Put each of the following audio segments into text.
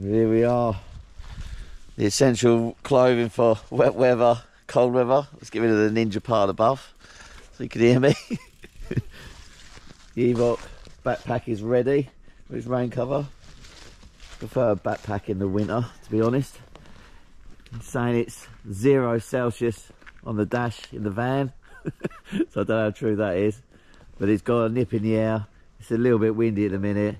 Here we are, the essential clothing for wet weather, cold weather. Let's get rid of the ninja part above so you can hear me. The Evoc backpack is ready with its rain cover. I prefer backpack in the winter, to be honest. I'm saying it's 0 Celsius on the dash in the van, so I don't know how true that is, but it's got a nip in the air. It's a little bit windy at the minute.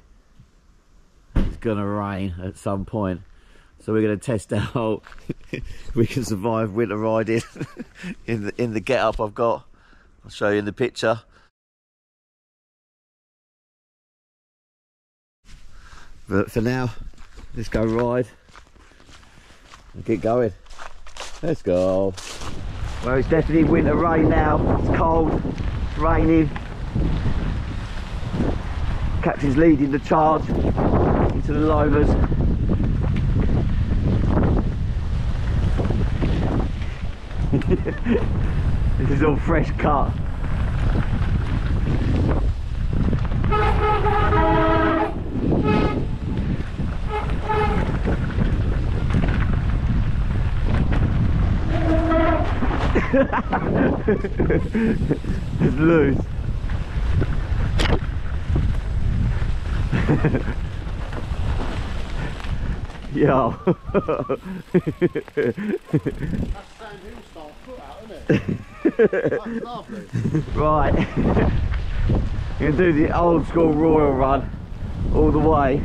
Gonna rain at some point, so we're gonna test out we can survive winter riding in the get-up I've got. I'll show you in the picture. But for now, let's go ride and get going. Let's go. Well, it's definitely winter rain now. It's cold, it's raining. Captain's leading the charge into the lovers. This is all fresh cut. It's loose. Yo. That's Sam Hill style put out, isn't it? That's lovely. Right. You can do the old school Royal run all the way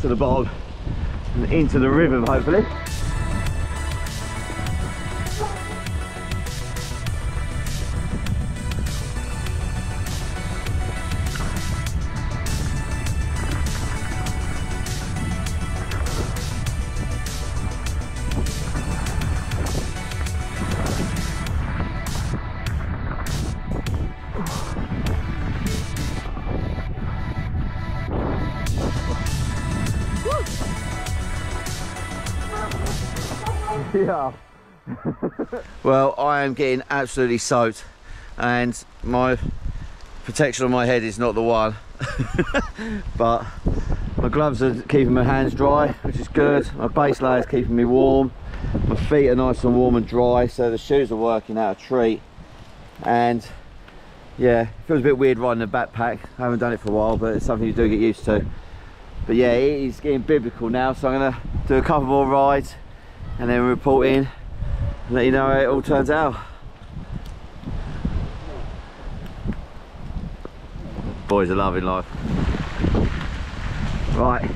to the bog and into the river, hopefully. Yeah. Well, I am getting absolutely soaked and my protection on my head is not the one. But my gloves are keeping my hands dry, which is good. My base layer is keeping me warm. My feet are nice and warm and dry, so the shoes are working out a treat. And yeah, it feels a bit weird riding a backpack. I haven't done it for a while, but it's something you do get used to. But yeah, it is getting biblical now, so I'm going to do a couple more rides and then report in and let you know how it all turns out. Boys are loving life. Right,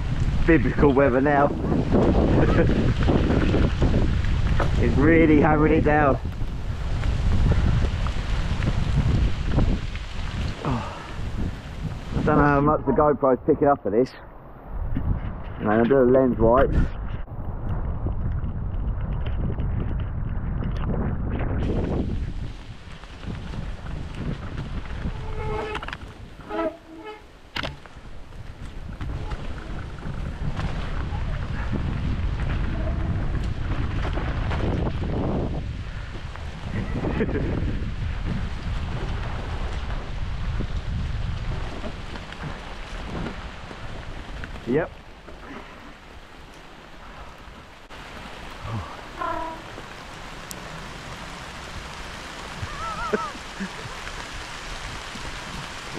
biblical weather now. It's really hammering it down. Oh, I don't know how much the GoPro's picking up for this. And I'll do a lens wipe. Yep.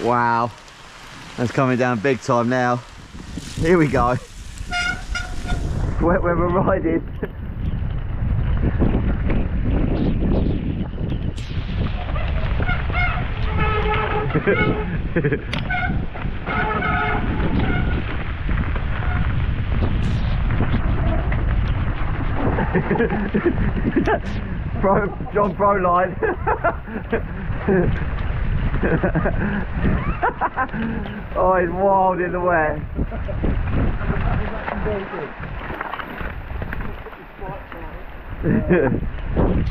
Wow, that's coming down big time now. Here we go. Wet weather riding. John Broline. Oh, it's wild in the wet.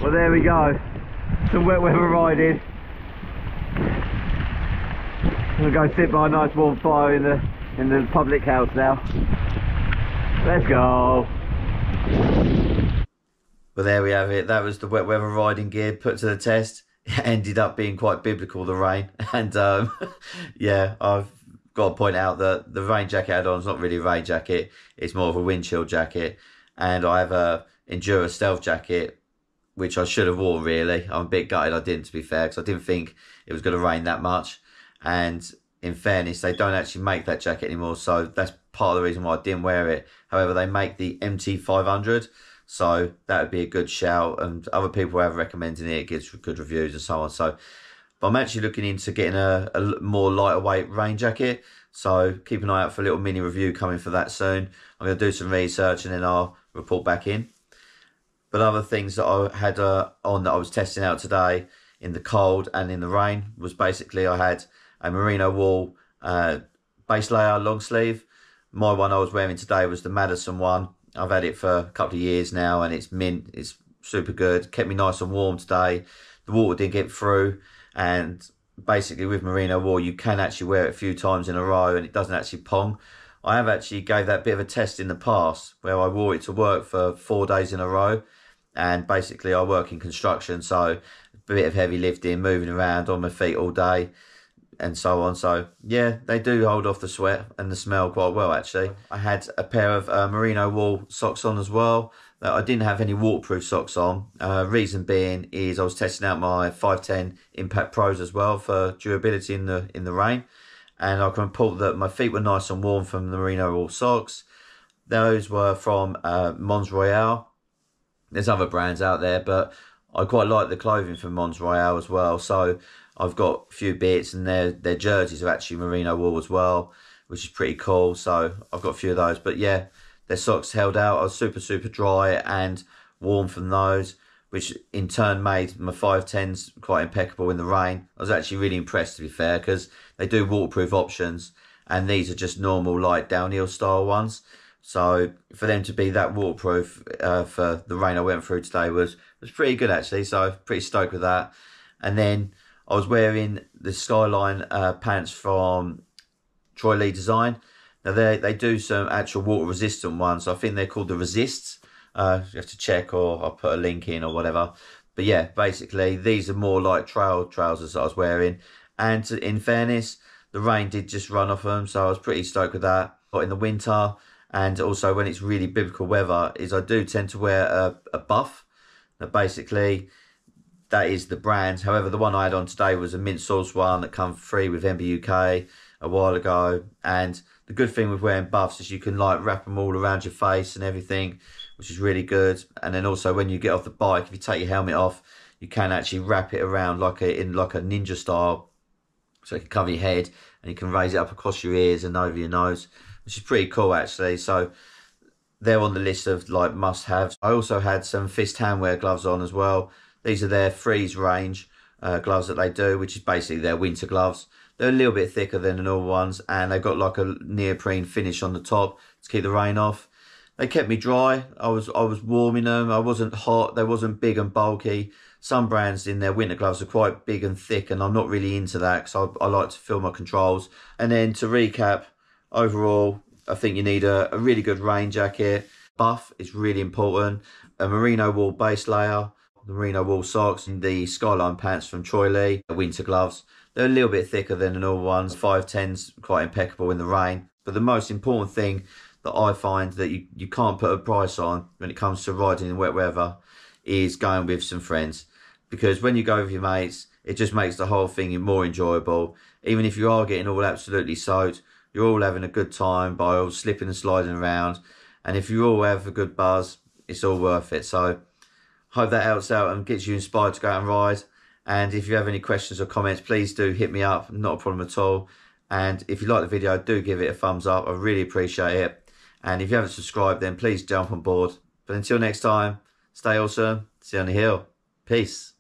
Well, there we go. Some wet weather riding. We'll go sit by a nice warm fire in the public house now. Let's go. Well, there we have it. That was the wet weather riding gear put to the test. It ended up being quite biblical, the rain, and yeah, I've got to point out that the rain jacket add-on is not really a rain jacket, it's more of a windshield jacket. And I have a Endura stealth jacket, which I should have worn really. I'm a bit gutted I didn't, to be fair, because I didn't think it was going to rain that much. And in fairness, they don't actually make that jacket anymore, so that's part of the reason why I didn't wear it. However, they make the MT500, so that would be a good shout. And other people have recommended it, it gives good reviews and so on. So, but I'm actually looking into getting a more lighter weight rain jacket, so keep an eye out for a little mini review coming for that soon. I'm going to do some research and then I'll report back in. But other things that I had on that I was testing out today in the cold and in the rain was basically I had a merino wool base layer long sleeve. My one I was wearing today was the Madison one. I've had it for a couple of years now and it's mint, it's super good, kept me nice and warm today. The water didn't get through, and basically with merino wool you can actually wear it a few times in a row and it doesn't actually pong. I have actually gave that bit of a test in the past where I wore it to work for 4 days in a row, and basically I work in construction, so a bit of heavy lifting, moving around on my feet all day and so on. So yeah, they do hold off the sweat and the smell quite well actually. I had a pair of merino wool socks on as well. I didn't have any waterproof socks on. Reason being is I was testing out my 510 Impact Pros as well for durability in the rain, and I can report that my feet were nice and warm from the merino wool socks. Those were from Mons Royale. There's other brands out there, but I quite like the clothing from Mons Royale as well. So I've got a few bits, and their jerseys are actually merino wool as well, which is pretty cool. So I've got a few of those. But yeah, their socks held out. I was super, super dry and warm from those, which in turn made my 510s quite impeccable in the rain. I was actually really impressed, to be fair, because they do waterproof options, and these are just normal, like, downhill style ones. So for them to be that waterproof for the rain I went through today was pretty good, actually. So pretty stoked with that. And then I was wearing the Skyline pants from Troy Lee Design. Now, they do some actual water-resistant ones. I think they're called the Resists. You have to check, or I'll put a link in or whatever. But yeah, basically, these are more like trail trousers that I was wearing. And in fairness, the rain did just run off them, so I was pretty stoked with that. But in the winter, and also when it's really biblical weather, is I do tend to wear a buff. Now, basically, that is the brand. However, the one I had on today was a mint sauce one that came free with MBUK a while ago. And the good thing with wearing buffs is you can like wrap them all around your face and everything, which is really good. And then also when you get off the bike, if you take your helmet off, you can actually wrap it around like a ninja style, so it can cover your head and you can raise it up across your ears and over your nose, which is pretty cool actually. So they're on the list of like must-haves. I also had some Fist Handwear gloves on as well. These are their freeze range gloves that they do, which is basically their winter gloves. They're a little bit thicker than the normal ones, and they've got like a neoprene finish on the top to keep the rain off. They kept me dry. I was warm in them. I wasn't hot. They wasn't big and bulky. Some brands in their winter gloves are quite big and thick, and I'm not really into that because I like to feel my controls. And then to recap, overall, I think you need a really good rain jacket. Buff is really important. A merino wool base layer, the merino wool socks, and the Skyline pants from Troy Lee, the winter gloves. They're a little bit thicker than the normal ones. 510's quite impeccable in the rain. But the most important thing that I find that you can't put a price on when it comes to riding in wet weather is going with some friends. Because when you go with your mates, it just makes the whole thing more enjoyable. Even if you are getting all absolutely soaked, you're all having a good time by all slipping and sliding around. And if you all have a good buzz, it's all worth it. So hope that helps out and gets you inspired to go out and ride. And if you have any questions or comments, please do hit me up, not a problem at all. And if you like the video, do give it a thumbs up, I really appreciate it. And if you haven't subscribed, then please jump on board. But until next time, stay awesome, see you on the hill, peace.